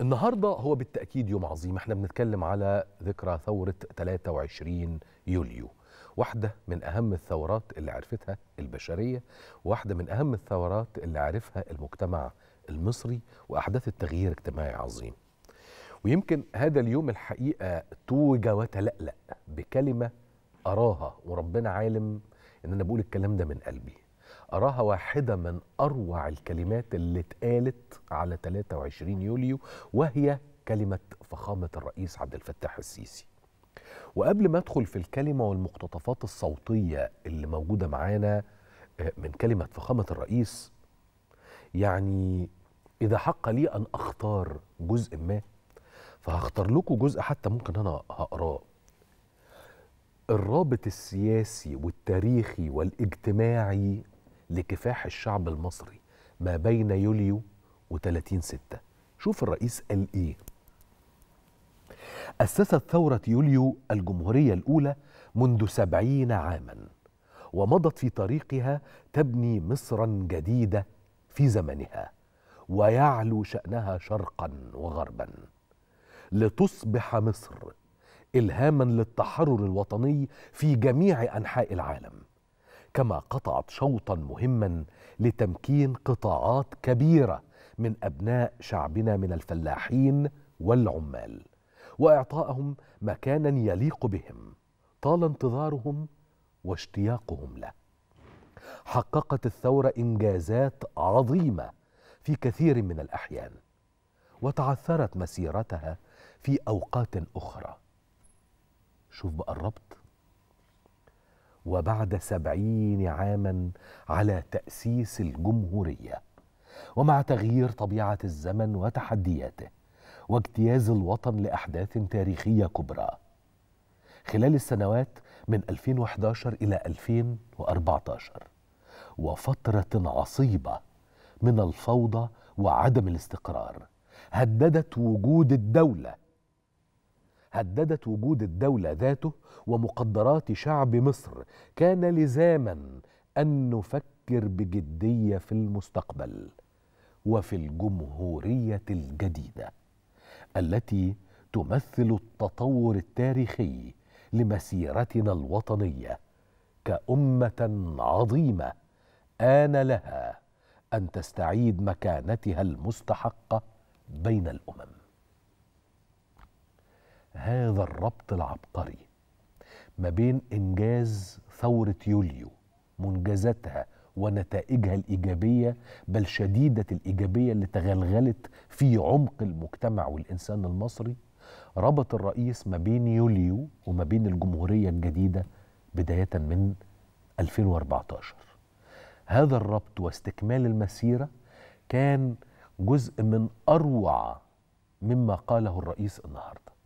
النهارده هو بالتأكيد يوم عظيم. احنا بنتكلم على ذكرى ثورة 23 يوليو، واحدة من أهم الثورات اللي عرفتها البشرية، واحدة من أهم الثورات اللي عرفها المجتمع المصري، وأحدثت تغيير اجتماعي عظيم. ويمكن هذا اليوم الحقيقة توج وتلألأ بكلمة أراها، وربنا عالم إن أنا بقول الكلام ده من قلبي، أراها واحدة من أروع الكلمات اللي اتقالت على 23 يوليو، وهي كلمة فخامة الرئيس عبد الفتاح السيسي. وقبل ما أدخل في الكلمة والمقتطفات الصوتية اللي موجودة معانا من كلمة فخامة الرئيس، يعني إذا حق لي أن أختار جزء ما فهختار لكم جزء حتى ممكن أنا هقراه. الرابط السياسي والتاريخي والاجتماعي لكفاح الشعب المصري ما بين يوليو و30/6. شوف الرئيس قال إيه. أسست ثورة يوليو الجمهورية الأولى منذ 70 عاما، ومضت في طريقها تبني مصرا جديدة في زمنها، ويعلو شأنها شرقا وغربا، لتصبح مصر إلهاما للتحرر الوطني في جميع أنحاء العالم، كما قطعت شوطا مهما لتمكين قطاعات كبيرة من أبناء شعبنا من الفلاحين والعمال، وإعطائهم مكانا يليق بهم طال انتظارهم واشتياقهم له. حققت الثورة إنجازات عظيمة في كثير من الأحيان، وتعثرت مسيرتها في أوقات أخرى. شوف بقى الربط. وبعد 70 عاما على تأسيس الجمهورية، ومع تغيير طبيعة الزمن وتحدياته، واجتياز الوطن لأحداث تاريخية كبرى خلال السنوات من 2011 إلى 2014، وفترة عصيبة من الفوضى وعدم الاستقرار هددت وجود الدولة ذاته ومقدرات شعب مصر، كان لزاما أن نفكر بجدية في المستقبل وفي الجمهورية الجديدة التي تمثل التطور التاريخي لمسيرتنا الوطنية كأمة عظيمة آن لها أن تستعيد مكانتها المستحقة بين الأمم. هذا الربط العبقري ما بين إنجاز ثورة يوليو، منجزاتها ونتائجها الإيجابية بل شديدة الإيجابية اللي تغلغلت في عمق المجتمع والإنسان المصري، ربط الرئيس ما بين يوليو وما بين الجمهورية الجديدة بداية من 2014. هذا الربط واستكمال المسيرة كان جزء من أروع مما قاله الرئيس النهاردة.